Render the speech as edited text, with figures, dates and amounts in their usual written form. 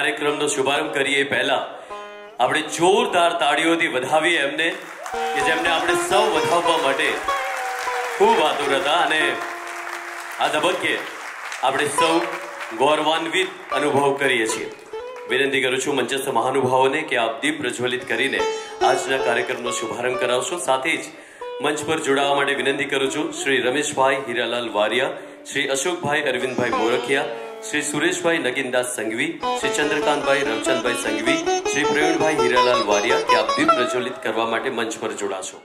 कार्यक्रमનો શુભારંભ કરીએ પહેલા આપણે જોરદાર તાળીઓથી વધાવીએ એમને કે જેમને આપણે સૌ વધાવવા માટે ખૂબ આતુર હતા અને આ તબક્કે આપણે સૌ ગૌરવાન્વિત અનુભવ કરીએ છીએ। विनती करू छू मंचस्थ महानुभावों ने कि आप दीप प्रज्वलित करीने आजना कार्यक्रमनो शुभारंभ करावशो। साथे ज मंच पर जोड़वा माटे विनती करू छू श्री रमेश भाई हिरालाल वारिया, श्री अशोक भाई अरविंद भाई मोरकिया, श्री सुरेश भाई नगीनदास संघवी, श्री चंद्रकांत भाई रामचंद भाई संघवी, श्री प्रवीण भाई हिरालाल वारिया के आप दीप प्रज्वलित करवा माटे मंच पर जोड़ाशो।